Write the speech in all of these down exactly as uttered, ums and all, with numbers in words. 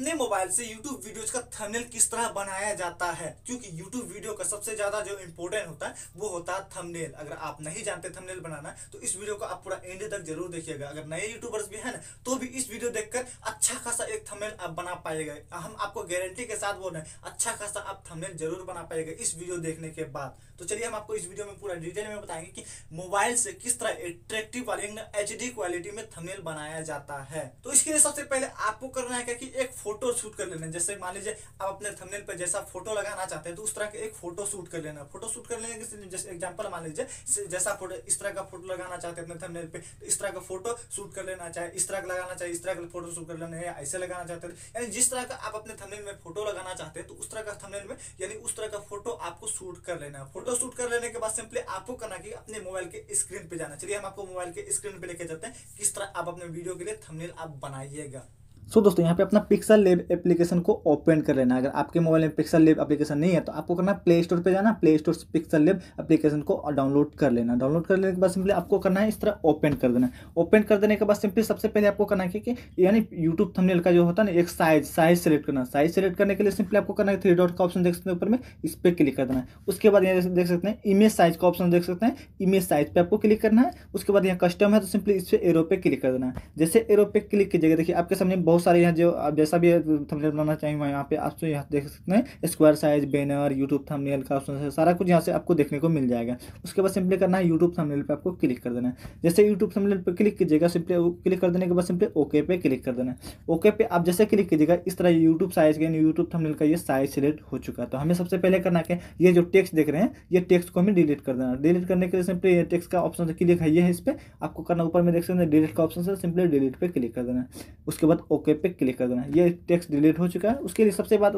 अपने मोबाइल से YouTube videos का थंबनेल किस तरह बनाया जाता है, क्योंकि यूट्यूब वीडियो का सबसे ज्यादा जो इंपॉर्टेंट होता है वो होता है थंबनेल। अगर आप नहीं जानते थंबनेल बनाना तो इस वीडियो को आप पूरा एंड तक जरूर देखिएगा। अगर नए यूट्यूबर्स भी हैं ना तो भी इस वीडियो देखकर अच्छा खासा एक थंबनेल आप बना पाएगा। हम आपको गारंटी के साथ बोल रहे हैं, अच्छा खासा आप थंबनेल जरूर बना पाएगा इस वीडियो देखने के बाद। तो चलिए हम आपको इस वीडियो में पूरा डिटेल में बताएंगे कि मोबाइल से किस तरह अट्रैक्टिव और एचडी क्वालिटी में थंबनेल बनाया जाता है। तो इसके लिए सबसे पहले आपको करना है कि एक फोटो शूट कर लेना। जैसे मान लीजिए आप अपने थंबनेल पर जैसा फोटो लगाना चाहते हैं तो उस तरह का एक फोटो शूट कर लेना। फोटो शूट कर लेने जैसे एग्जांपल मान लीजिए जैसा फोटो इस तरह का फोटो लगाना चाहते हैं अपने थंबनेल पे तो इस तरह का फोटो शूट कर लेना चाहिए, इस तरह का लगाना चाहिए, इस तरह का फोटो शूट कर लेना है, ऐसे लगाना चाहते हैं। यानी जिस तरह का आप अपने थंबनेल में फोटो लगाना चाहते हैं तो उस तरह का थंबनेल में यानी उस तरह का फोटो आपको शूट कर लेना। फोटो शूट कर लेने के बाद सिंपली आपको करना कि अपने मोबाइल के स्क्रीन पे जाना। चलिए हम आपको मोबाइल के स्क्रीन पे लेके चलते हैं किस तरह आप अपने वीडियो के लिए थंबनेल आप बनाइएगा। सो so, दोस्तों यहाँ पे अपना पिक्सल लैब एप्लीकेशन को ओपन कर लेना। अगर आपके मोबाइल में पिक्सल लैब एप्लीकेशन नहीं है तो आपको करना प्ले स्टोर पे जाना, प्ले स्टोर से पिक्सल लैब एप्लीकेशन को डाउनलोड कर लेना। डाउनलोड कर लेने के बाद सिंपली आपको करना है इस तरह ओपन कर देना। ओपन कर देने के बाद सिंपली सबसे पहले आपको करना है कि यानी यूट्यूब थंबनेल का जो होता है ना एक साइज साइज सेलेक्ट करना। साइज सेलेक्ट करने के लिए सिंपली आपको करना है थ्री डॉट का ऑप्शन देख सकते हैं ऊपर में, इस पर क्लिक कर देना। उसके बाद यहाँ देख सकते हैं इमेज साइज का ऑप्शन देख सकते हैं, इमेज साइज पर आपको क्लिक करना है। उसके बाद यहाँ कस्टम है तो सिंपली इस पर एरो पे क्लिक कर देना। जैसे एरो पे क्लिक कीजिएगा देखिए आपके सामने बहुत सारे यहाँ जो आप जैसा भी थंबनेल बनाना चाहिए यहाँ पे आप तो यहाँ देख सकते हैं square size, banner, YouTube thumbnail का ऑप्शन है, सारा कुछ यहाँ से आपको देखने को मिल जाएगा। उसके बाद सिंपली करना है यूट्यूब थंबनेल पे आपको क्लिक कर देना है। जैसे यूट्यूब थंबनेल पे क्लिक कीजिएगा सिंपली क्लिक कर देने के बाद सिंपली ओके पे क्लिक कर देना। ओके पे आप जैसे क्लिक कीजिएगा इस तरह यूट्यूब साइज का यूट्यूब थंबनेल का ये साइज सिलेक्ट हो चुका है। तो हमें सबसे पहले करना है ये जो टेक्स्ट देख रहे हैं ये टेक्स्ट को हमें डिलीट कर देना। डिलीट करने के लिए सिंपली टेक्स्ट का ऑप्शन क्लिक है, ये है इस पर आपको करना, ऊपर में देख सकते हैं डिलीट का ऑप्शन है, सिंपली डिलीट पे क्लिक कर देना। उसके बाद ओके पे क्लिक कर देना। ये टेक्स्ट डिलीट हो चुका है। उसके लिए सबसे बात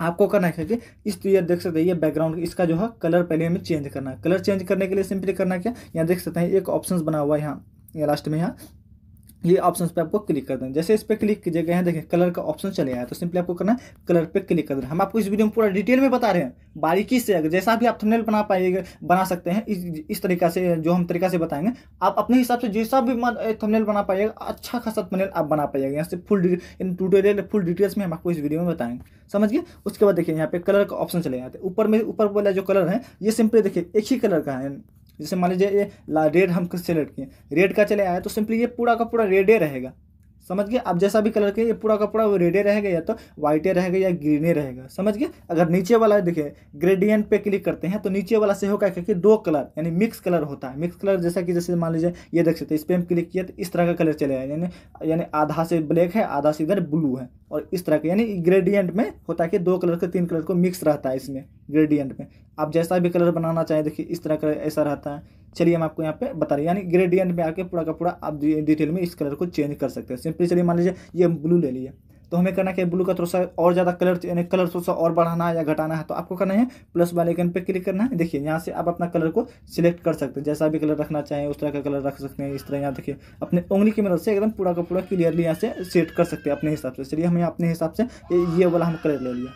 आपको करना है कि इस तो ये देख सकते हैं ये बैकग्राउंड इसका जो है कलर पहले हमें चेंज करना है। कलर चेंज करने के लिए सिंपली करना क्या, यहाँ देख सकते हैं एक ऑप्शन बना हुआ है यहाँ लास्ट में, यहाँ ये ऑप्शन पे आपको क्लिक कर देना। जैसे इस पर क्लिक कीजिएगा यहाँ देखिए कलर का ऑप्शन चले आया तो सिंपली आपको करना है कलर पे क्लिक कर देना। हम आपको इस वीडियो में पूरा डिटेल में बता रहे हैं बारीकी से। अगर जैसा भी आप थंबनेल बना पाइएगा बना सकते हैं इस इस तरीका से जो हम तरीका से बताएंगे आप अपने हिसाब से जैसा भी थंबनेल बना पाइएगा, अच्छा खासा थंबनेल आप बना पाइएगा। यहाँ से फुल ट्यूटोरियल फुल डिटेल्स में हम आपको इस वीडियो में बताएंगे, समझिए। उसके बाद देखिए यहाँ पे कलर का ऑप्शन चले जाते हैं, ऊपर में ऊपर वाला जो कलर है ये सिंपली देखिए एक ही कलर का है। जैसे मान लीजिए ये रेड हम सेलेक्ट किए, रेड का चले आया तो सिंपली ये पूरा का पूरा रेडे रहेगा, समझ गए। आप जैसा भी कलर के ये पूरा का पूरा रेडे रहेगा या तो वाइटे रहेगा या ग्रीने रहेगा, समझ गए। अगर नीचे वाला देखिए ग्रेडियंट पे क्लिक करते हैं तो नीचे वाला से होगा क्या कि दो कलर यानी मिक्स कलर होता है। मिक्स कलर जैसा कि जैसे मान लीजिए ये देख सकते हैं इस पर हम क्लिक किया तो इस तरह का कलर चले आया, यानी यानी आधा से ब्लैक है आधा से इधर ब्लू है और इस तरह के यानी ग्रेडियंट में होता है कि दो कलर के तीन कलर को मिक्स रहता है इसमें ग्रेडियंट में। आप जैसा भी कलर बनाना चाहें देखिए इस तरह का ऐसा रहता है। चलिए हम आपको यहाँ पे बता रहे हैं यानी ग्रेडियंट में आके पूरा का पूरा आप डिटेल में इस कलर को चेंज कर सकते हैं। सिंपली चलिए मान लीजिए ये ब्लू ले लिया तो हमें करना है ब्लू का थोड़ा सा और ज़्यादा कलर यानी कलर थोड़ा सा और बढ़ाना है या घटाना है तो आपको करना है प्लस वाले आइकन पे क्लिक करना है। देखिए यहाँ से आप अपना कलर को सिलेक्ट कर सकते हैं, जैसा भी कलर रखना चाहें उस तरह का कलर रख सकते हैं। इस तरह यहाँ देखिए अपने उंगली की मदद से एकदम पूरा का पूरा क्लियरली यहाँ से सेट कर सकते हैं अपने हिसाब से। चलिए हमें अपने हिसाब से ये वाला हम कलर ले लिया,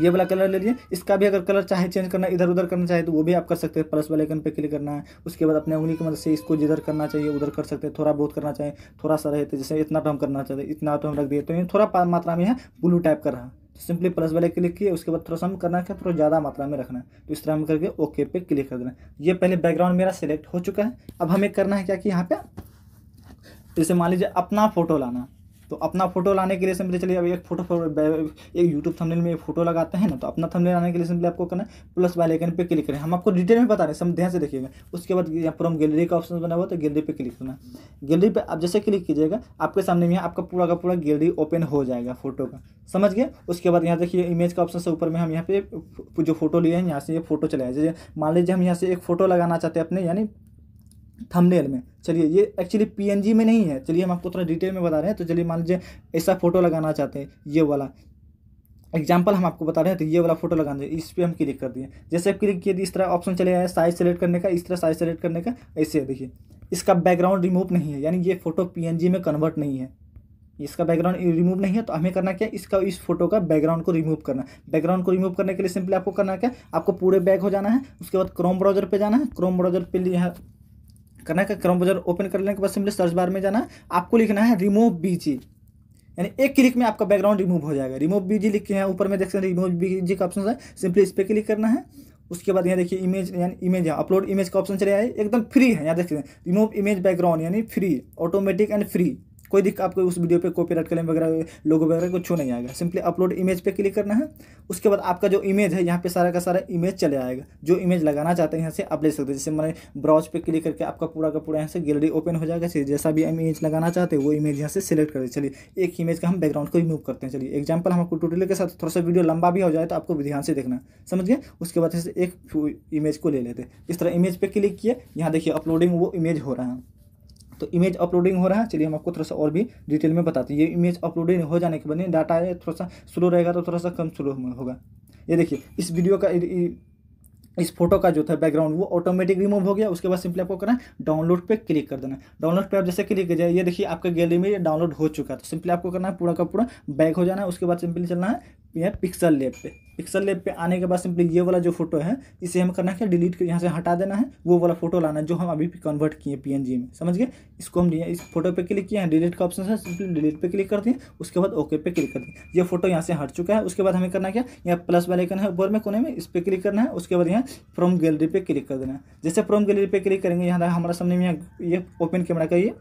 ये वाला कलर ले लिए। इसका भी अगर कलर चाहे चेंज करना इधर उधर करना चाहे तो वो भी आप कर सकते हैं, प्लस वाले आइकन पे क्लिक करना है। उसके बाद अपने उंगली की मदद से इसको जिधर करना चाहिए उधर कर सकते हैं, थोड़ा बहुत करना चाहिए थोड़ा सा रहे तो जैसे इतना तो हम करना चाहते हैं इतना तो हम रख दिए तो ये थोड़ा मात्रा में है ब्लू टाइप का रहा सिंपली प्लस वाले क्लिक किए। उसके बाद थोड़ा सा हम करना क्या थोड़ा ज़्यादा मात्रा में रखना है तो इस तरह हम करके ओके पे क्लिक कर देना। ये पहले बैकग्राउंड मेरा सेलेक्ट हो चुका है। अब हमें करना है क्या कि यहाँ पे जैसे मान लीजिए अपना फोटो लाना, तो अपना फोटो लाने के लिए सिंपली चलिए अब एक फोटो एक यूट्यूब थंबनेल में एक फोटो लगाते हैं ना तो अपना थंबनेल लाने के लिए सिंपली आपको करना है प्लस वाले आइकन पे क्लिक करें। हम आपको डिटेल में बता रहे हैं, सब ध्यान से देखिएगा। उसके बाद यहाँ पर हम गैलरी का ऑप्शन बना हुआ तो गैलरी पे क्लिक करना। गैलरी पे आप जैसे क्लिक कीजिएगा आपके सामने में आपका पूरा का पूरा गैलरी ओपन हो जाएगा फोटो का, समझ गए। उसके बाद यहाँ देखिए इमेज का ऑप्शन से ऊपर में हम यहाँ पे जो फोटो लिए हैं यहाँ से ये फोटो चलाया। जैसे मान लीजिए हम यहाँ से एक फोटो लगाना चाहते हैं अपने यानी थंबनेल में। चलिए ये एक्चुअली पीएनजी में नहीं है, चलिए हम आपको थोड़ा डिटेल में बता रहे हैं। तो चलिए मान लीजिए ऐसा फोटो लगाना चाहते हैं, ये वाला एग्जाम्पल हम आपको बता रहे हैं तो ये वाला फोटो लगाना है, इस पर हम क्लिक कर दिए। जैसे आप क्लिक किए इस तरह ऑप्शन चले आया साइज सेलेक्ट करने का, इस तरह साइज सेलेक्ट करने का। ऐसे देखिए इसका बैकग्राउंड रिमूव नहीं है यानी ये फोटो पीएनजी में कन्वर्ट नहीं है, इसका बैकग्राउंड रिमूव नहीं है। तो हमें करना क्या इसका इस फोटो का बैकग्राउंड को रिमूव करना। बैकग्राउंड को रिमूव करने के लिए सिंपली आपको करना क्या आपको पूरे बैक हो जाना है। उसके बाद क्रोम ब्राउजर पर जाना है, क्रोम ब्राउजर पर यहाँ करना है कि क्रोम ब्राउजर ओपन करने के बाद सिंपली सर्च बार में जाना है, आपको लिखना है रिमूव बीजी यानी एक क्लिक में आपका बैकग्राउंड रिमूव हो जाएगा। रिमूव बीजी लिख के हैं ऊपर में देख सकते हैं रिमूव बीजी का ऑप्शन है, सिंपली इस पर क्लिक करना है। उसके बाद यहाँ देखिए इमेज यानी इमेज है अपलोड इमेज का ऑप्शन चले आए, एकदम फ्री है। यहाँ देख सकते हैं रिमूव इमेज बैकग्राउंड यानी फ्री, ऑटोमेटिक एंड फ्री। कोई दिक्कत आपको उस वीडियो पे कॉपीराइट क्लेम वगैरह लोगो वगैरह कुछ नहीं आएगा। सिंपली अपलोड इमेज पे क्लिक करना है। उसके बाद आपका जो इमेज है यहाँ पे सारा का सारा इमेज चले आएगा, जो इमेज लगाना चाहते हैं यहाँ से आप ले सकते हैं। जैसे मैंने ब्राउज पे क्लिक करके आपका पूरा का पूरा यहाँ से गैलरी ओपन हो जाएगा। जैसा भी इमेज लगाना चाहते हैं वो इमेज यहाँ से सिलेक्ट करें। चलिए एक इमेज का हम बैकग्राउंड को रिमूव करते हैं। चलिए एग्जाम्पल हम आपको टोटल के साथ, थोड़ा सा वीडियो लंबा भी हो जाए तो आपको ध्यान से देखना, समझिए। उसके बाद एक इमेज को ले लेते हैं, इस तरह इमेज पर क्लिक किए। यहाँ देखिए अपलोडिंग वो इमेज हो रहा है, तो इमेज अपलोडिंग हो रहा है। चलिए हम आपको थोड़ा सा और भी डिटेल में बताते हैं। ये इमेज अपलोडिंग हो जाने के बाद डाटा है थोड़ा सा स्लो रहेगा, तो थोड़ा सा कम स्लो होगा। ये देखिए इस वीडियो का इस फोटो का जो था बैकग्राउंड वो ऑटोमेटिक रिमूव हो गया। उसके बाद सिंपली आपको करना है डाउनलोड पे क्लिक कर देना। डाउनलोड पे आप जैसे क्लिक कर जाए, ये देखिए आपका गैलरी में डाउनलोड हो चुका है। तो सिंपली आपको करना है पूरा का पूरा बैक हो जाना है। उसके बाद सिंपली चलना है यह पिक्सल लैब पे। पिक्सल लैब पे आने के बाद सिंपली ये वाला जो फोटो है इसे हम करना है डिलीट, यहाँ से हटा देना है। वो वाला फोटो लाना है जो हम अभी कन्वर्ट किए पीएनजी में, समझ गए। इसको हम इस फोटो पे क्लिक किया है, डिलीट का ऑप्शन है, सिंपली डिलीट पे क्लिक करते हैं। उसके बाद ओके पे क्लिक करते हैं। ये फोटो यहाँ से हट चुका है। उसके बाद हमें करना क्या, यहाँ प्लस वाला आइकन है ऊपर में कोने में, इस पर क्लिक करना है। उसके बाद यहाँ फ्रॉम गैलरी पे क्लिक कर देना है। जैसे फ्रॉम गैलरी पे क्लिक करेंगे, यहाँ हमारा सामने में यहाँ ये ओपन कैमरा का ये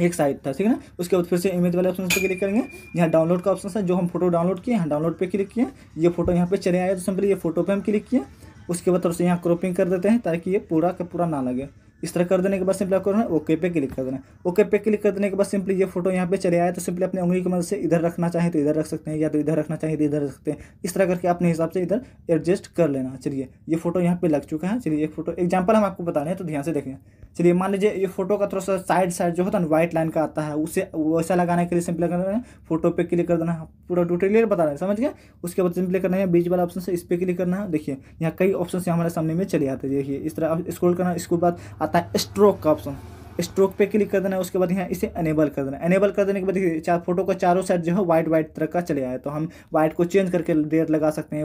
एक साइड था, ठीक है ना। उसके बाद फिर से इमेज वाले ऑप्शन पे क्लिक करेंगे, यहाँ डाउनलोड का ऑप्शन है जो हम फोटो डाउनलोड किए, यहाँ डाउनलोड पे क्लिक किए। ये फोटो यहाँ पे चले आया, तो सिंपली ये फोटो पे हम क्लिक किए। उसके बाद थोड़ा सा यहाँ क्रॉपिंग कर देते हैं ताकि ये पूरा का पूरा ना लगे। इस तरह कर देने के बाद सिंपली आपको करना है ओके पे क्लिक कर देना है। ओके पे क्लिक कर देने के बाद सिंपली ये फोटो यहाँ पे चले आया, तो सिंपली अपने उंगली की मदद से इधर रखना चाहे तो इधर रख सकते हैं, या तो इधर रखना चाहिए तो इधर रख सकते हैं। इस तरह करके अपने हिसाब से इधर एडजस्ट कर लेना। चलिए ये फोटो यहाँ पे लग चुका है। चलिए एक फोटो एग्जाम्पल हम आपको बता रहे हैं, तो ध्यान से देखें। चलिए मान लीजिए ये फोटो का थोड़ा सा साइड साइड जो होता है ना व्हाइट लाइन का आता है, उसे वैसा लगाने के लिए सिंपली करना है फोटो पे क्लिक कर देना है। पूरा ट्यूटोरियल बता रहे हैं, समझ गए। उसके बाद सिंपली करना है बीच वाला ऑप्शन से, इस पर क्लिक करना है। देखिए यहाँ कई ऑप्शन हमारे सामने में चले आते हैं। देखिए इस तरह आप स्क्रॉल करना, इसके बाद आता है स्ट्रोक का ऑप्शन, स्ट्रोक पे क्लिक कर देना है। उसके बाद यहाँ इसे अनेबल कर देना है। अनेबल कर देने के बाद देखिए चार फोटो का चारों साइड जो है वाइट वाइट तरह का चले आया, तो हम वाइट को चेंज करके रेड लगा सकते हैं,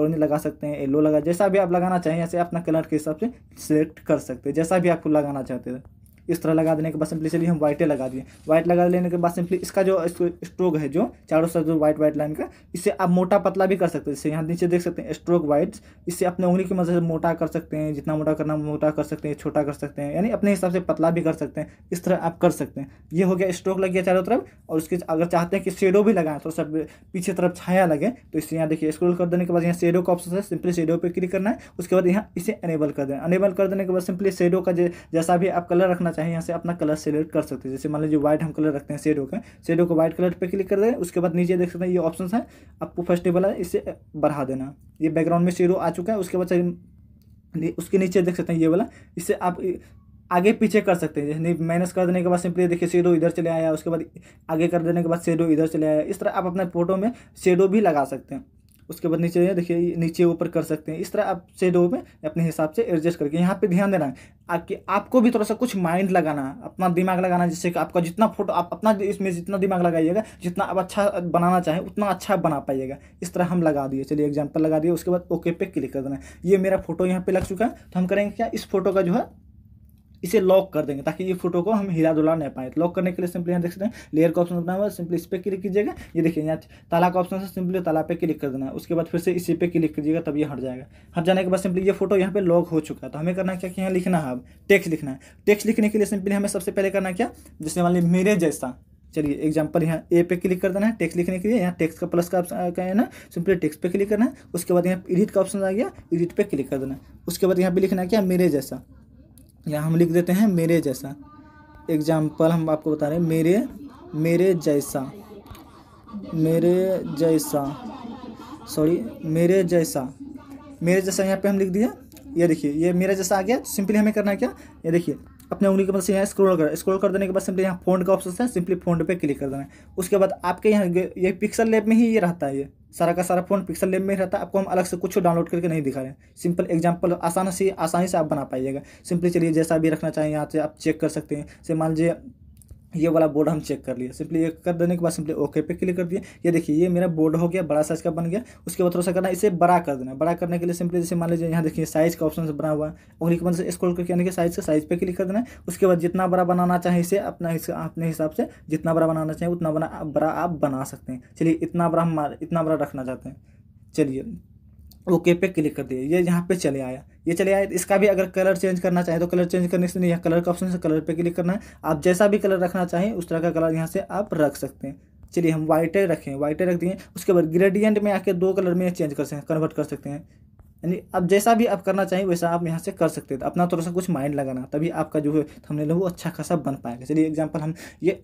ऑरेंज लगा सकते हैं, येलो लगा, जैसा भी आप लगाना चाहें ऐसे अपना कलर के हिसाब से सिलेक्ट कर सकते हैं, जैसा भी आपको लगाना चाहते हैं। इस तरह लगा देने के बाद सिंपली चलिए हम व्हाइटे लगा दिए। व्हाइट लगा लेने के बाद सिंपली इसका जो स्ट्रोक है जो चारों साइड जो व्हाइट व्हाइट लाइन का, इससे आप मोटा पतला भी कर सकते हैं। जैसे यहाँ नीचे देख सकते हैं स्ट्रोक वाइट, इससे अपने उंगली की मदद से मोटा कर सकते हैं, जितना मोटा करना मोटा कर सकते हैं, छोटा कर सकते हैं, यानी अपने हिसाब से पतला भी कर सकते हैं। इस तरह आप कर सकते हैं। ये हो गया स्ट्रोक लग गया चारों तरफ। और उसके अगर चाहते हैं कि शेडो भी लगाएं, थोड़ा सा पीछे तरफ छाया लगे, तो इससे यहाँ देखिए स्क्रॉल कर देने के बाद यहाँ शेडो का ऑप्शन है, सिंपली शेडो पर क्लिक करना है। उसके बाद यहाँ इसे अनेबल कर देना। अनेबल कर देने के बाद सिंपली शेडो का जैसा भी आप कलर रखना चाहे यहाँ से अपना कलर सेलेक्ट कर सकते हैं। जैसे मान लीजिए व्हाइट हम कलर रखते हैं शेडो का, शेडो को व्हाइट कलर पे क्लिक कर दें। उसके बाद नीचे देख सकते हैं ये ऑप्शन है, आपको फर्स्ट टेबल है, इसे बढ़ा देना। ये बैकग्राउंड में शेडो आ चुका है। उसके बाद उसके नीचे देख सकते हैं ये वाला, इससे आप आगे पीछे कर सकते हैं। जैसे माइनस कर देने के बाद सिंपली देखिए शेडो इधर चले आया, उसके बाद आगे कर देने के बाद शेडो इधर चले आया। इस तरह आप अपने फोटो में शेडो भी लगा सकते हैं। उसके बाद नीचे देखिए नीचे ऊपर कर सकते हैं। इस तरह आप शेडो में अपने हिसाब से एडजस्ट करके, यहाँ पे ध्यान देना है आपकी आपको भी थोड़ा सा कुछ माइंड लगाना, अपना दिमाग लगाना, जिससे कि आपका जितना फोटो आप अपना इसमें जितना दिमाग लगाइएगा, जितना आप अच्छा बनाना चाहें उतना अच्छा बना पाइएगा। इस तरह हम लगा दिए, चलिए एग्जाम्पल लगा दिए। उसके बाद ओके पे क्लिक कर देना। ये मेरा फोटो यहाँ पे लग चुका है, तो हम करेंगे क्या, इस फोटो का जो है इसे लॉक कर देंगे ताकि ये फोटो को हम हिला डुला नहीं पाए। तो लॉक करने के लिए सिंपली यहाँ देख सकते हैं लेयर का ऑप्शन अपना हुआ, सिंपली इस पर क्लिक कीजिएगा। ये देखिए यहाँ ताला का ऑप्शन है, सिंपली ताला पे क्लिक कर देना है। उसके बाद फिर से इसी पे क्लिक कीजिएगा, तब ये हट जाएगा। हट जाने के बाद सिंपली ये फोटो यहाँ पे लॉक हो चुका है। तो हमें करना क्या कि यहाँ लिखना है, अब टेक्स्ट लिखना है। टेक्स्ट लिखने के लिए सिंपली हमें सबसे पहले करना क्या, जैसे मान लीजिए मेरे जैसा, चलिए एग्जाम्पल यहाँ ए पे क्लिक कर देना है। टेक्स्ट लिखने के लिए यहाँ टेक्स्ट का प्लस का ऑप्शन है ना, सिंपली टेक्स्ट पे क्लिक करना है। उसके बाद यहाँ एडिट का ऑप्शन आ गया, एडिट पे क्लिक कर देना है। उसके बाद यहाँ पे लिखना क्या, मेरे जैसा, यहाँ हम लिख देते हैं मेरे जैसा। एग्जाम्पल हम आपको बता रहे हैं मेरे मेरे जैसा मेरे जैसा सॉरी मेरे जैसा मेरे जैसा यहाँ पे हम लिख दिया। ये देखिए ये मेरे जैसा आ गया। सिंपली हमें करना है क्या, ये देखिए अपने उंगली के मदद से यहाँ स्क्रॉल कर स्क्रॉल कर देने के बाद सिंपली यहाँ फोंट का ऑप्शन है, सिंपली फोंट पे क्लिक कर देना है। उसके बाद आपके यहाँ ये पिक्सल लैब में ही ये रहता है, ये सारा का सारा फोन पिक्सल लैब में रहता है। आपको हम अलग से कुछ डाउनलोड करके नहीं दिखा रहे हैं, सिंपल एग्जाम्पल आसानी से आसानी से आप बना पाइएगा। सिंपली चलिए जैसा भी रखना चाहें यहाँ से आप चेक कर सकते हैं। जैसे मान लीजिए ये वाला बोर्ड हम चेक कर लिया। सिंपली ये कर देने के बाद सिंपली ओके पे क्लिक कर दिए। ये देखिए ये मेरा बोर्ड हो गया, बड़ा साइज का बन गया। उसके बाद थोड़ा सा करना है, इसे बड़ा कर देना। बड़ा करने के लिए सिंपली जैसे मान लीजिए यहाँ देखिए साइज का ऑप्शन बना हुआ है, उंगली के बंद से स्क्रॉल करके यानी कि साइज का साइज पे क्लिक कर देना है। उसके बाद जितना बड़ा बनाना चाहे इसे अपना अपने हिसाब से जितना बड़ा बनाना चाहे उतना बना बड़ा आप बना सकते हैं। चलिए इतना बड़ा हम इतना बड़ा रखना चाहते हैं। चलिए ओके पे क्लिक कर दिए, ये यहाँ पे चले आया ये चले आया। इसका भी अगर कलर चेंज करना चाहे तो कलर चेंज करने से नहीं, यहाँ कलर का ऑप्शन से कलर पे क्लिक करना है। आप जैसा भी कलर रखना चाहें उस तरह का कलर यहाँ से आप रख सकते हैं। चलिए हम वाइटे रखें, वाइटे रख दिए। उसके बाद ग्रेडियंट में आके दो कलर में चेंज कर सकते हैं, कन्वर्ट कर सकते हैं। यानी आप जैसा भी आप करना चाहिए वैसा आप यहाँ से कर सकते हैं। अपना थोड़ा सा कुछ माइंड लगाना, तभी आपका जो है थंबनेल वो अच्छा खासा बन पाएगा। चलिए एग्जाम्पल हम ये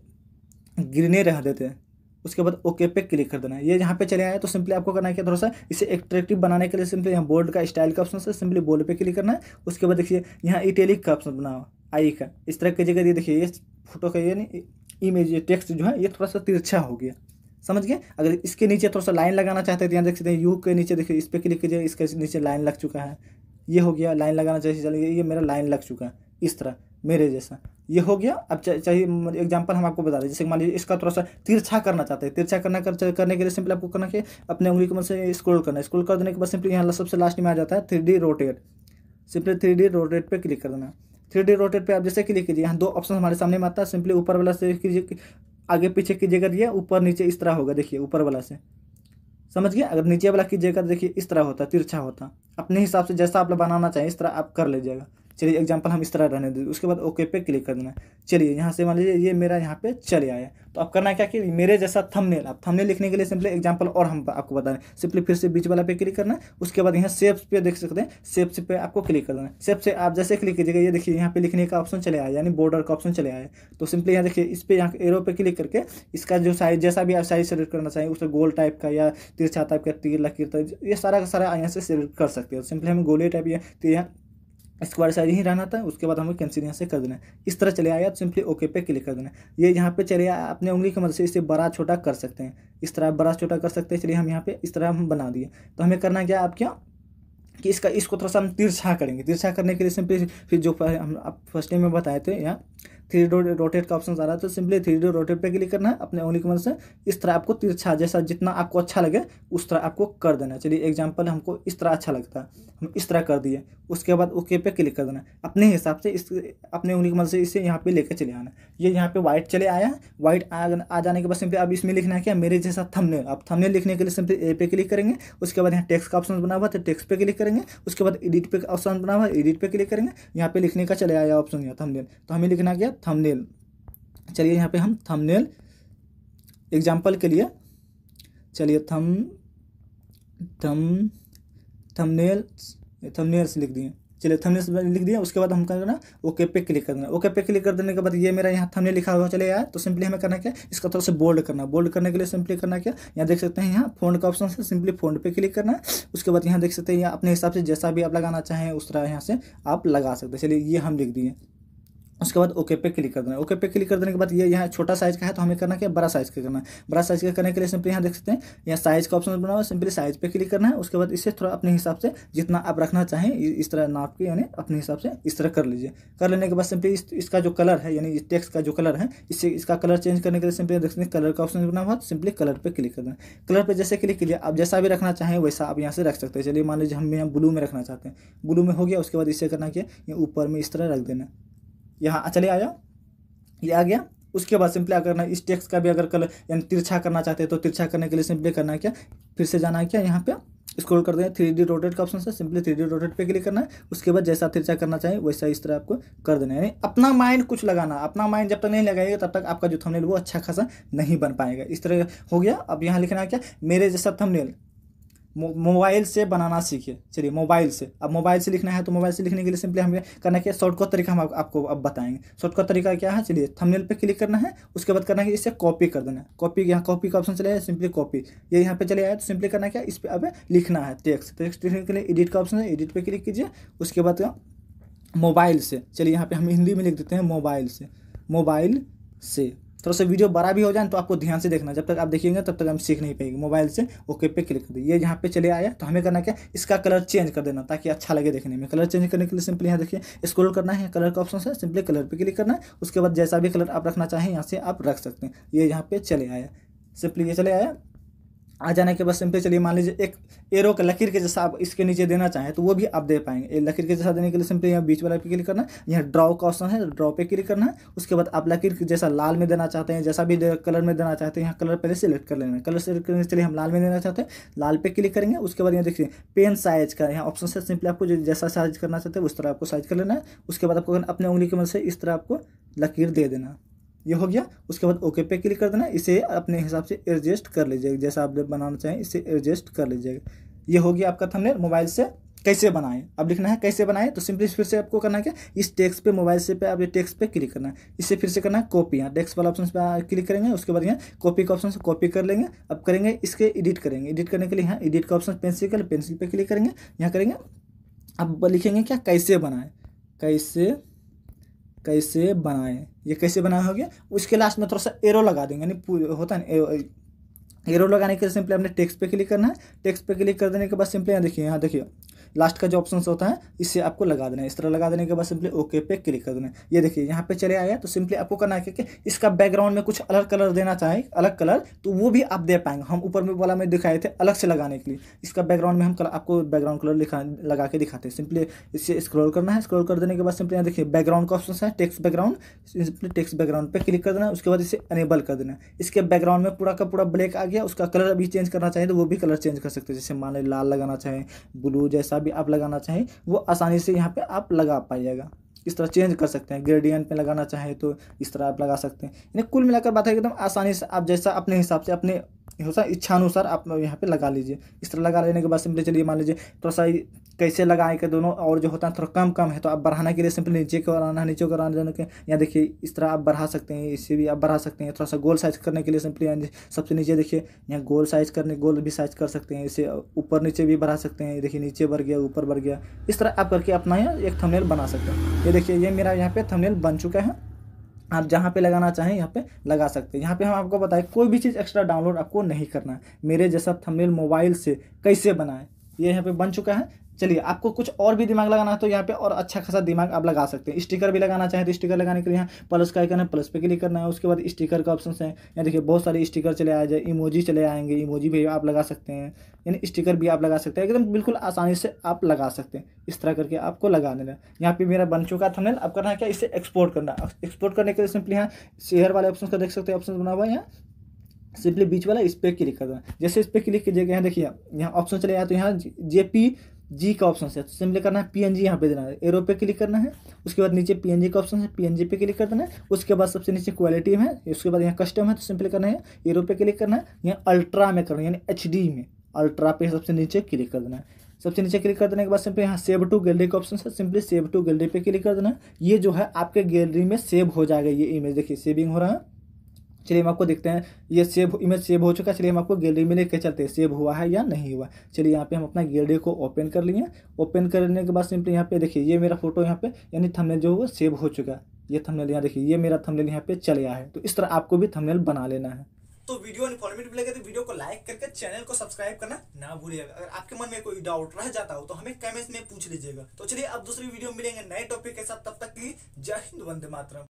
ग्रीने रह देते हैं। उसके बाद ओके पे क्लिक कर देना है। ये यहाँ पे चले आए तो सिंपली आपको करना है क्या, थोड़ा सा इसे एट्रैक्टिव बनाने के लिए सिंपली यहाँ बोर्ड का स्टाइल का ऑप्शन से सिंपली बोर्ड पे क्लिक करना है। उसके बाद देखिए यहाँ इटैलिक का ऑप्शन बना हुआ आई का, इस तरह की जगह ये देखिए ये फोटो का ये नहीं इमेज ये टेक्स्ट जो है ये थोड़ा सा तिरछा हो गया, समझ गए। अगर इसके नीचे थोड़ा सा लाइन लगाना चाहते हैं तो यहाँ देख सकते हैं यू के नीचे देखिए इस पर क्लिक कीजिए, इसके नीचे लाइन लग चुका है। ये हो गया लाइन लगाना चाहिए, चलिए ये मेरा लाइन लग चुका है इस तरह मेरे जैसा, ये हो गया। अब चाहिए एग्जांपल हम आपको बता रहे हैं, जैसे मान लीजिए इसका थोड़ा सा तिरछा करना चाहते हैं। तिरछा करना कर, करने के लिए सिंपली आपको करना है अपने उंगली के मदद से स्क्रॉल करना है। स्क्रॉल कर देने के बाद सिंपली यहाँ सबसे लास्ट में आ जाता है three D rotate, simply three D rotate पर क्लिक कर देना। थ्री डी रोटेट पर आप जैसे क्लिक कीजिए यहाँ दो ऑप्शन हमारे सामने में आता है। सिंपली ऊपर वाला से कीजिए, आगे पीछे कीजिएगा, ये ऊपर नीचे इस तरह होगा। देखिए ऊपर वाला से समझ गया, अगर नीचे वाला कीजिएगा तो देखिए इस तरह होता तिरछा होता। अपने हिसाब से जैसा आप बनाना चाहें इस तरह आप कर लीजिएगा। चलिए एग्जांपल हम इस तरह रहने देते। उसके बाद ओके पे क्लिक कर देना। चलिए यहाँ से मान लीजिए ये मेरा यहाँ पे चले आया। तो आप करना क्या कि मेरे जैसा थंबनेल, आप थंबनेल लिखने के लिए सिंपली एग्जांपल और हम आपको बता रहे हैं। सिंपली फिर से बीच वाला पे क्लिक करना। उसके बाद यहाँ शेप्स पे देख सकते हैं, शेप्स पे आपको क्लिक कर देना। शेप से आप जैसे क्लिक कीजिएगा ये देखिए यहाँ पे लिखने का ऑप्शन चले आया, यानी बॉर्डर का ऑप्शन चले आया। तो सिंपली यहाँ देखिए इस पर यहाँ एरो पे क्लिक करके इसका जो साइज जैसा भी आप साइज सेलेक्ट करना चाहिए, उससे गोल टाइप का या तिरछा टाइप का, तीर लकीर ये सारा का सारा यहाँ से सेलेक्ट कर सकते हो। सिंपली हम गोले टाइप या स्क्वायर साइज ही रहना था। उसके बाद हमें कैंसिल यहाँ से कर देना। इस तरह चले आया तो सिंपली ओके पे क्लिक कर देना। ये यहाँ पे चले आया, अपने उंगली की मदद से इसे बड़ा छोटा कर सकते हैं, इस तरह बड़ा छोटा कर सकते हैं। चलिए हम यहाँ पे इस तरह हम बना दिए। तो हमें करना क्या आप क्या कि इसका इसको थोड़ा सा हम तिरछा करेंगे। तिरछा करने के लिए सिंपली फिर जो हम आप फर्स्ट टाइम में बताए थे यहाँ थ्री डी रोटेट का ऑप्शन आ रहा है, तो सिंपली थ्री डी रोटेट पे क्लिक करना है। अपने उंगली की मदद से इस तरह आपको तिरछा जैसा जितना आपको अच्छा लगे उस तरह आपको कर देना। चलिए एग्जांपल हमको इस तरह अच्छा लगता है, हम इस तरह कर दिए। उसके बाद ओके पे क्लिक कर देना। अपने हिसाब से इस अपने उंगली की मदद से इसे यहाँ पे लेकर चले आना। ये यहाँ पे व्हाइट चले आया। व्हाइट आ जाने के बाद सिंपली अब इसमें लिखना है क्या मेरे जैसा थंबनेल। आप थंबनेल लिखने के लिए सिंपली ए पे क्लिक करेंगे। उसके बाद यहाँ टेक्स्ट का ऑप्शन बना हुआ है, टेक्स्ट पे क्लिक करेंगे। उसके बाद एडिट पे ऑप्शन बना हुआ है, एडिट पे क्लिक करेंगे। यहाँ पे लिखने का चले आया ऑप्शन यहाँ थंबनेल, तो हमें लिखना क्या थंबनेल। चलिए यहाँ पे हम थंबनेल एग्जाम्पल के लिए चलिए थम थम थंबनेल थंबनेल्स लिख दिए। चलिए थंबनेल्स लिख दिया। उसके बाद हम करना ओके पे क्लिक कर देना। ओके पे क्लिक कर देने के बाद ये मेरा यहाँ थंबनेल लिखा हुआ चले आया। तो सिंपली हमें करना क्या इसका थोड़ा सा बोल्ड करना। बोल्ड करने के लिए सिंपली करना क्या यहाँ देख सकते हैं यहाँ फोंट का ऑप्शन है, सिंपली फोंट पे क्लिक करना है। उसके बाद यहाँ देख सकते हैं यहाँ अपने हिसाब से जैसा भी आप लगाना चाहें उस तरह यहाँ से आप लगा सकते हैं। चलिए ये हम लिख दिए। उसके बाद ओके पे क्लिक कर देना। ओके पे क्लिक कर देने के बाद ये यहाँ छोटा साइज का है, तो हमें करना क्या बड़ा साइज का करना है। बड़ा साइज का करने के लिए सिंपली यहाँ देख सकते हैं यहाँ साइज का ऑप्शन बना हुआ है, सिंपली साइज पे क्लिक करना है। उसके बाद इसे थोड़ा अपने हिसाब से जितना आप रखना चाहें इस तरह नाप के यानी अपने हिसाब से इस तरह कर लीजिए। कर लेने के बाद सिंपली इस, इसका जो कलर है यानी टेक्स्ट का जो कलर है इससे इसका कलर चेंज करने के लिए सिंपली देख सकते हैं कलर का ऑप्शन बना हुआ है, सिंपली कलर पर क्लिक कर देना। कलर पर जैसे क्लिक कीजिए आप जैसा भी रखना चाहें वैसा आप यहाँ से रख सकते हैं। चलिए मान लीजिए हम यहाँ ब्लू में रखना चाहते हैं, ब्लू में हो गया। उसके बाद इसे करना क्या ऊपर में इस तरह रख देना। यहाँ चले आया ये आ गया। उसके बाद सिंपली अगर ना इस टेक्स्ट का भी अगर कलर यानी तिरछा करना चाहते हैं तो तिरछा करने के लिए सिंपली करना है क्या फिर से जाना है क्या यहाँ पे स्क्रॉल कर दें थ्री डी रोटेट का ऑप्शन से, सिंपली थ्री डी रोटेट पे क्लिक करना है। उसके बाद जैसा तिरछा करना चाहिए वैसा इस तरह आपको कर देना है। यानी अपना माइंड कुछ लगाना, अपना माइंड जब तक नहीं लगाएगा तब तक आपका जो थंबनेल वो अच्छा खासा नहीं बन पाएगा। इस तरह हो गया। अब यहाँ लिखना है क्या मेरे जैसा थंबनेल मोबाइल से बनाना सीखिए। चलिए मोबाइल से अब मोबाइल से लिखना है, तो मोबाइल से लिखने के लिए सिंपली हमें करना क्या शॉर्टकट तरीका हम आप, आपको अब बताएंगे। शॉर्टकट तरीका क्या है चलिए थंबनेल पे क्लिक करना है। उसके बाद करना है इसे कॉपी कर देना है। कॉपी यहाँ कॉपी का ऑप्शन चले आया, सिंपली कॉपी ये यहाँ पे चले आया। तो सिंपली करना क्या इस पर अब लिखना है टेक्स्ट। टेक्स्ट लिखने के लिए एडिट का ऑप्शन है, एडिट पर क्लिक कीजिए। उसके बाद मोबाइल से चलिए यहाँ पर हम हिंदी में लिख देते हैं मोबाइल से। मोबाइल से थोड़ा सा वीडियो बड़ा भी हो जाए तो आपको ध्यान से देखना, जब तक आप देखिएगा तब तक हम सीख नहीं पाएंगे। मोबाइल से ओके पे क्लिक कर दीजिए, ये यहाँ पे चले आया तो हमें करना क्या, इसका कलर चेंज कर देना ताकि अच्छा लगे देखने में। कलर चेंज करने के लिए सिंपली यहाँ देखिए स्क्रॉल करना है, कलर का ऑप्शन है, सिंपली कलर पे क्लिक करना है। उसके बाद जैसा भी कलर आप रखना चाहें यहाँ से आप रख सकते हैं। ये यहाँ पे चले आया, सिंपली ये चले आया। आ जाने के बाद सिंपली चलिए मान लीजिए एक एरो का लकीर के जैसा आप इसके नीचे देना चाहें तो वो भी आप दे पाएंगे। लकीर के जैसा देने के लिए सिंपली यहाँ बीच वाला पे क्लिक करना है, यहाँ ड्रॉ का ऑप्शन है, ड्रॉ पे क्लिक करना है। उसके बाद आप लकीर जैसा लाल में देना चाहते हैं, जैसा भी कलर में देना चाहते हैं, यहाँ कलर पहले सेलेक्ट कर लेना है। कलर सेलेक्ट करने चलिए हम लाल में देना चाहते हैं, लाल पे क्लिक करेंगे। उसके बाद यहाँ देखिए पेन साइज का यहाँ ऑप्शन है, सिंपली आपको जैसा साइज करना चाहते हैं उस तरह आपको साइज कर लेना है। उसके बाद आपको अपने उंगली की मदद से इस तरह आपको लकीर दे देना, ये हो गया। उसके बाद ओके पे क्लिक कर देना, इसे अपने हिसाब से एडजस्ट कर लीजिएगा, जैसा आप बनाना चाहें इसे एडजस्ट कर लीजिएगा। ये हो गया आपका थंबनेल मोबाइल से कैसे बनाएं। अब लिखना है कैसे बनाएं, तो सिंपली फिर से आपको करना है क्या, इस टेक्स्ट पे मोबाइल से पे आप ये टेक्स्ट पे क्लिक करना है। इसे फिर से करना है कॉपी, यहाँ टेक्स्ट वाला ऑप्शन पे क्लिक करेंगे। उसके बाद यहाँ कॉपी का ऑप्शन से कॉपी कर लेंगे। अब करेंगे इसके एडिट करेंगे, एडिट करने के लिए यहाँ एडिट का ऑप्शन पेंसिल पेंसिल पे क्लिक करेंगे। यहाँ करेंगे अब लिखेंगे क्या, कैसे बनाएं, कैसे कैसे बनाएं। ये कैसे बनाया हो गया, उसके लास्ट में थोड़ा सा एरो लगा देंगे, यानी होता है ना एरो, एरो लगाने के लिए सिंपली आपने टेक्स्ट पे क्लिक करना है। टेक्स्ट पे क्लिक कर देने के बाद सिंपली यहाँ देखिए, यहाँ देखिए लास्ट का जो ऑप्शन होता है इसे आपको लगा देना है। इस तरह लगा देने के बाद सिंपली ओके पे क्लिक कर देना है। ये देखिए यहाँ पे चले आया, तो सिंपली आपको करना है कि इसका बैकग्राउंड में कुछ अलग कलर देना चाहे, अलग कलर तो वो भी आप दे पाएंगे। हम ऊपर में वाला में दिखाए थे अलग से लगाने के लिए, इसका बैकग्राउंड में हम कल, आपको बैकग्राउंड कलर लिखा लगा के दिखाते हैं। सिंपली इसे स्क्रॉल करना है, स्क्रॉल कर देने के बाद सिंपली यहाँ देखिए बैकग्राउंड का ऑप्शन है, text background, simply text background पर क्लिक कर देना है। उसके बाद इसे अनेबल कर देना है, इसके बैकग्राउंड में पूरा का पूरा ब्लैक आ गया। उसका कलर अभी चेंज करना चाहिए तो वो भी कलर चेंज कर सकते हैं, जैसे मान लो लाल लगाना चाहें, ब्लू, जैसा भी आप लगाना चाहें वो आसानी से यहाँ पे आप लगा पाइएगा। इस तरह चेंज कर सकते हैं, ग्रेडियंट पे लगाना चाहे तो इस तरह आप लगा सकते हैं। यानी कुल मिलाकर बात है एकदम आसानी से आप जैसा अपने हिसाब से अपने इच्छानुसार आप यहाँ पे लगा लीजिए। इस तरह लगा लेने के बाद सिंपली चलिए मान लीजिए थोड़ा सा कैसे लगाएं के दोनों और जो होता है थोड़ा कम कम है तो आप बढ़ाने के लिए सिंपली नीचे को बढ़ाना है, नीचे को बढ़ाने के यहाँ देखिए इस तरह आप बढ़ा सकते हैं, इसे भी आप बढ़ा सकते हैं। थोड़ा सा गोल साइज करने के लिए सिंपली सबसे नीचे देखिए यहाँ गोल साइज करने, गोल भी साइज कर सकते हैं, इसे ऊपर नीचे भी बढ़ा सकते हैं। देखिए नीचे बढ़ गया, ऊपर बढ़ गया, इस तरह आप करके अपना एक थंबनेल बना सकते हैं। ये देखिए ये मेरा यहाँ पे थंबनेल बन चुका है, आप जहाँ पे लगाना चाहें यहाँ पे लगा सकते हैं। यहाँ पे हम आपको बताएं कोई भी चीज़ एक्स्ट्रा डाउनलोड आपको नहीं करना है। मेरे जैसा थंबनेल मोबाइल से कैसे बनाएं, ये यहाँ पे बन चुका है। चलिए आपको कुछ और भी दिमाग लगाना है तो यहाँ पे और अच्छा खासा दिमाग आप लगा सकते हैं। स्टिकर भी लगाना चाहें तो स्टिकर लगाने के लिए यहाँ प्लस का आइकन है, प्लस पे क्लिक करना है। उसके बाद स्टिकर का ऑप्शन है, यहाँ देखिए बहुत सारे स्टिकर चले आ जाए, इमोजी चले आएंगे, इमोजी भी आप लगा सकते हैं, यानी स्टिकर भी आप लगा सकते हैं। एकदम बिल्कुल आसानी से आप लगा सकते हैं। इस तरह करके आपको लगा देना है। यहाँ पे मेरा बन चुका थंबनेल, अब करना है क्या, इसे एक्सपोर्ट करना। एक्सपोर्ट करने के लिए सिंपली यहाँ शेयर वाले ऑप्शन का देख सकते हैं, ऑप्शन बना हुआ है, यहाँ सिंपली बीच वाला इस पर क्लिक करना। जैसे इस पर क्लिक कीजिएगा यहाँ देखिए यहाँ ऑप्शन चले आया तो यहाँ जेपी जी का ऑप्शन है, तो सिंपली करना है पीएनजी, यहाँ पे देना है, एरो पे क्लिक करना है। उसके बाद नीचे पीएनजी का ऑप्शन है, पीएनजी पे क्लिक कर देना है। उसके बाद सबसे नीचे क्वालिटी है, उसके बाद यहाँ कस्टम है, तो सिंपली करना है एरो पे क्लिक करना है। यहाँ अल्ट्रा में करना है, यानी एच डी में अल्ट्रा पे सबसे नीचे क्लिक कर देना है। सबसे नीचे क्लिक कर देने के बाद सिंपली यहाँ सेव टू गैलरी का ऑप्शन है, सिंपली सेव टू गैलरी पे क्लिक कर देना। ये जो है आपके गैलरी में सेव हो जाएगा, ये इमेज देखिए सेविंग हो रहा है। चलिए हम आपको देखते हैं ये सेव इमेज सेव हो चुका है। चलिए हम आपको गैलरी में लेके चलते हैं, सेव हुआ है या नहीं हुआ। चलिए यहाँ पे हम अपना गैलरी को ओपन कर लिए। ओपन करने के बाद सिंपली यहाँ पे देखिए ये मेरा फोटो यहाँ पे यानी थंबनेल जो है सेव हो चुका है। ये थंबनेल यहाँ देखिए ये मेरा थंबनेल यहाँ पे चले आया है। तो इस तरह आपको भी थंबनेल बना लेना है। तो वीडियो इन्फॉर्मेटिव लगे तो वीडियो को लाइक करके चैनल को सब्सक्राइब करना ना भूलिएगा। अगर आपके मन में कोई डाउट रह जाता हो तो हमें कमेंट्स में पूछ लीजिएगा। तो चलिए अब दूसरी वीडियो मिलेंगे नए टॉपिक के साथ, तब तक के लिए जय हिंद, वंदे मातरम।